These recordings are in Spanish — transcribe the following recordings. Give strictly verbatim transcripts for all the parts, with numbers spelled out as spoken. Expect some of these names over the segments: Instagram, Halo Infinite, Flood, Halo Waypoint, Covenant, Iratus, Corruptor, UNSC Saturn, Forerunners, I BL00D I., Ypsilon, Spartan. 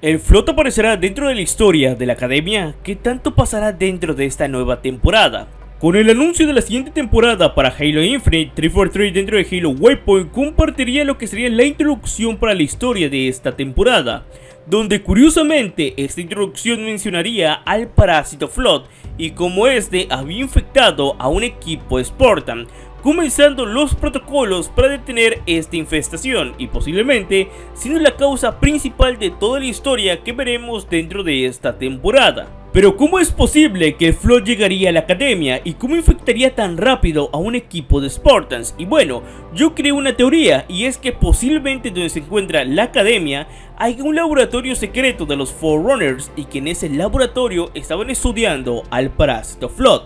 El Flood aparecerá dentro de la historia de la academia. ¿Qué tanto pasará dentro de esta nueva temporada? Con el anuncio de la siguiente temporada para Halo Infinite, tres cuarenta y tres dentro de Halo Waypoint compartiría lo que sería la introducción para la historia de esta temporada, donde curiosamente esta introducción mencionaría al parásito Flood y cómo este había infectado a un equipo Spartan, comenzando los protocolos para detener esta infestación y posiblemente siendo la causa principal de toda la historia que veremos dentro de esta temporada. Pero ¿cómo es posible que Flood llegaría a la academia y cómo infectaría tan rápido a un equipo de Spartans? Y bueno, yo creé una teoría, y es que posiblemente donde se encuentra la academia hay un laboratorio secreto de los Forerunners y que en ese laboratorio estaban estudiando al parásito Flood.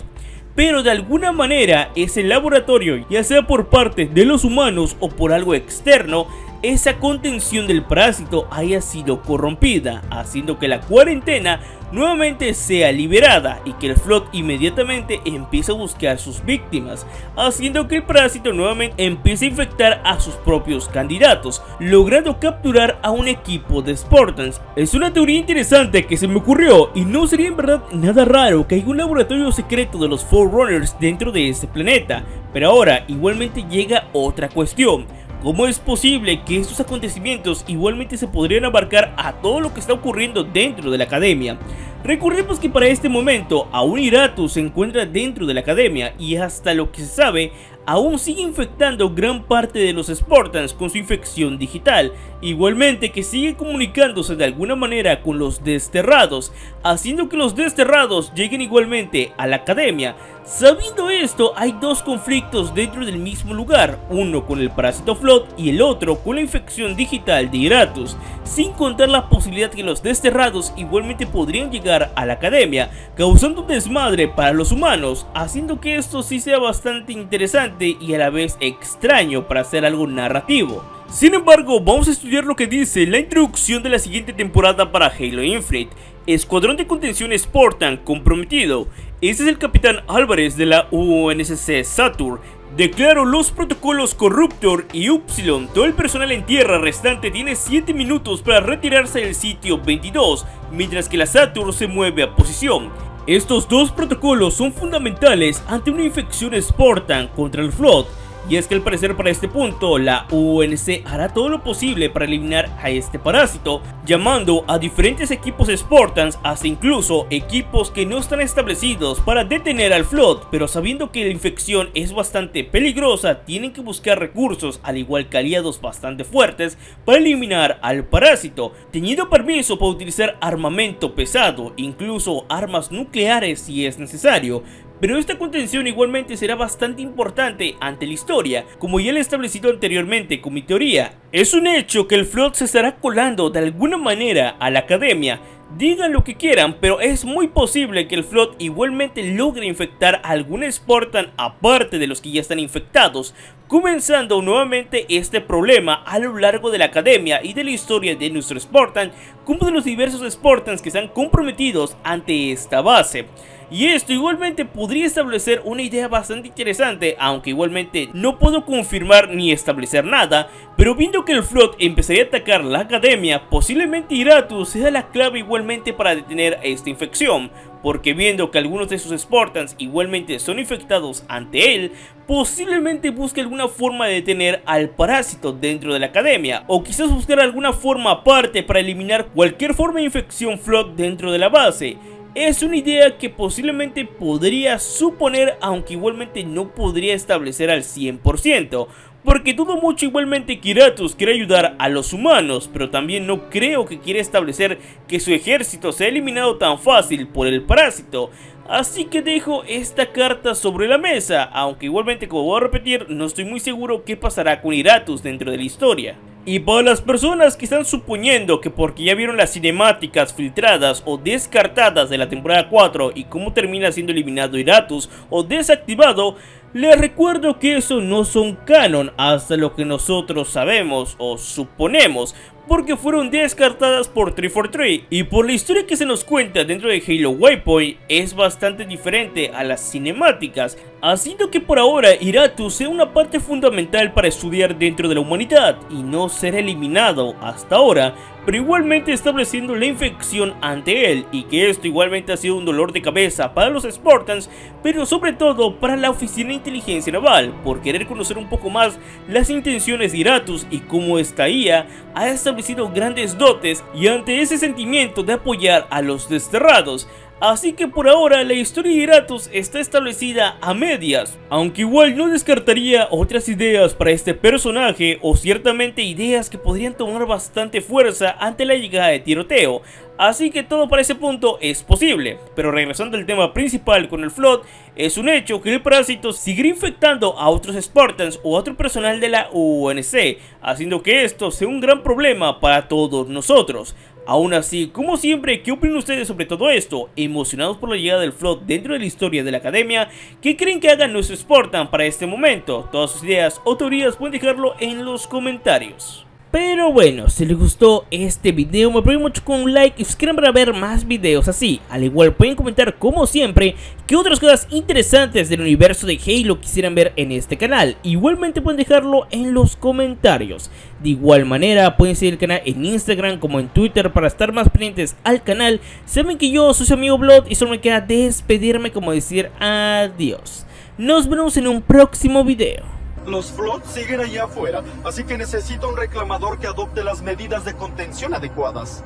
Pero de alguna manera ese laboratorio, ya sea por parte de los humanos o por algo externo, esa contención del parásito haya sido corrompida, haciendo que la cuarentena nuevamente sea liberada y que el Flood inmediatamente empiece a buscar sus víctimas, haciendo que el parásito nuevamente empiece a infectar a sus propios candidatos, logrando capturar a un equipo de Spartans. Es una teoría interesante que se me ocurrió, y no sería en verdad nada raro que haya un laboratorio secreto de los Forerunners dentro de este planeta. Pero ahora igualmente llega otra cuestión. ¿Cómo es posible que estos acontecimientos igualmente se podrían abarcar a todo lo que está ocurriendo dentro de la academia? Recordemos que para este momento aún Iratus se encuentra dentro de la academia y hasta lo que se sabe aún sigue infectando gran parte de los Spartans con su infección digital, igualmente que sigue comunicándose de alguna manera con los desterrados, haciendo que los desterrados lleguen igualmente a la academia. Sabiendo esto, hay dos conflictos dentro del mismo lugar, uno con el parásito Flood y el otro con la infección digital de Iratus, sin contar la posibilidad que los desterrados igualmente podrían llegar a la academia, causando un desmadre para los humanos, haciendo que esto sí sea bastante interesante y a la vez extraño para hacer algo narrativo. Sin embargo, vamos a estudiar lo que dice la introducción de la siguiente temporada para Halo Infinite. Escuadrón de contención Spartan comprometido. Este es el Capitán Álvarez de la U N S C Saturn. Declaro los protocolos Corruptor y Ypsilon. Todo el personal en tierra restante tiene siete minutos para retirarse del sitio veintidós, mientras que la Saturn se mueve a posición. Estos dos protocolos son fundamentales ante una infección Spartan contra el Flood. Y es que al parecer para este punto la U N C hará todo lo posible para eliminar a este parásito, llamando a diferentes equipos Spartans, hasta incluso equipos que no están establecidos, para detener al Flood. Pero sabiendo que la infección es bastante peligrosa, tienen que buscar recursos al igual que aliados bastante fuertes para eliminar al parásito, teniendo permiso para utilizar armamento pesado, incluso armas nucleares si es necesario. Pero esta contención igualmente será bastante importante ante la historia, como ya lo he establecido anteriormente con mi teoría. Es un hecho que el Flood se estará colando de alguna manera a la academia. Digan lo que quieran, pero es muy posible que el Flood igualmente logre infectar a algún Spartan aparte de los que ya están infectados, comenzando nuevamente este problema a lo largo de la academia y de la historia de nuestro Spartan, como de los diversos Spartans que están comprometidos ante esta base. Y esto igualmente podría establecer una idea bastante interesante, aunque igualmente no puedo confirmar ni establecer nada. Pero viendo que el Flood empezaría a atacar la academia, posiblemente Iratus sea la clave igualmente para detener esta infección, porque viendo que algunos de sus Spartans igualmente son infectados ante él, posiblemente busque alguna forma de detener al parásito dentro de la academia, o quizás buscar alguna forma aparte para eliminar cualquier forma de infección Flood dentro de la base. Es una idea que posiblemente podría suponer, aunque igualmente no podría establecer al cien por ciento, porque dudo mucho igualmente que Iratus quiera ayudar a los humanos, pero también no creo que quiera establecer que su ejército sea eliminado tan fácil por el parásito. Así que dejo esta carta sobre la mesa, aunque igualmente, como voy a repetir, no estoy muy seguro qué pasará con Iratus dentro de la historia. Y para las personas que están suponiendo que porque ya vieron las cinemáticas filtradas o descartadas de la temporada cuatro y cómo termina siendo eliminado Iratus o desactivado, les recuerdo que eso no son canon hasta lo que nosotros sabemos o suponemos, porque fueron descartadas por tres cuarenta y tres, y por la historia que se nos cuenta dentro de Halo Waypoint es bastante diferente a las cinemáticas, haciendo que por ahora Iratus sea una parte fundamental para estudiar dentro de la humanidad y no ser eliminado hasta ahora, pero igualmente estableciendo la infección ante él, y que esto igualmente ha sido un dolor de cabeza para los Spartans, pero sobre todo para la Oficina de Inteligencia Naval, por querer conocer un poco más las intenciones de Iratus y cómo esta I A ha establecido grandes dotes y ante ese sentimiento de apoyar a los desterrados. Así que por ahora la historia de Iratus está establecida a medias, aunque igual no descartaría otras ideas para este personaje, o ciertamente ideas que podrían tomar bastante fuerza ante la llegada de Tiroteo. Así que todo para ese punto es posible, pero regresando al tema principal con el Flood, es un hecho que el parásito seguirá infectando a otros Spartans o a otro personal de la U N S C, haciendo que esto sea un gran problema para todos nosotros. Aún así, como siempre, ¿qué opinan ustedes sobre todo esto? ¿Emocionados por la llegada del Flood dentro de la historia de la academia? ¿Qué creen que hagan nuestros Spartans para este momento? Todas sus ideas o teorías pueden dejarlo en los comentarios. Pero bueno, si les gustó este video me apoyan mucho con un like y suscriban para ver más videos así. Al igual pueden comentar como siempre qué otras cosas interesantes del universo de Halo quisieran ver en este canal. Igualmente pueden dejarlo en los comentarios. De igual manera pueden seguir el canal en Instagram como en Twitter para estar más pendientes al canal. Saben que yo soy su amigo Blood y solo me queda despedirme como decir adiós. Nos vemos en un próximo video. Los Flood siguen allá afuera, así que necesita un reclamador que adopte las medidas de contención adecuadas.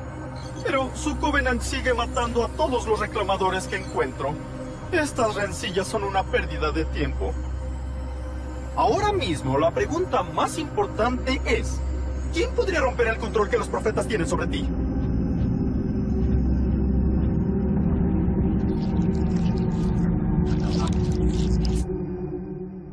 Pero su Covenant sigue matando a todos los reclamadores que encuentro. Estas rencillas son una pérdida de tiempo. Ahora mismo, la pregunta más importante es: ¿quién podría romper el control que los profetas tienen sobre ti?